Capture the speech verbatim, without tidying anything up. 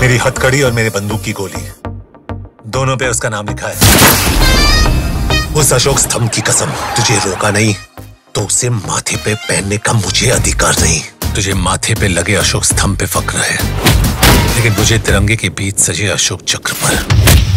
मेरी हथकड़ी और मेरे बंदूक की गोली दोनों पे उसका नाम लिखा है। उस अशोक स्तंभ की कसम, तुझे रोका नहीं तो उसे माथे पे पहनने का मुझे अधिकार नहीं। तुझे माथे पे लगे अशोक स्तंभ पे फक्र है, लेकिन मुझे तिरंगे के बीच सजे अशोक चक्र पर।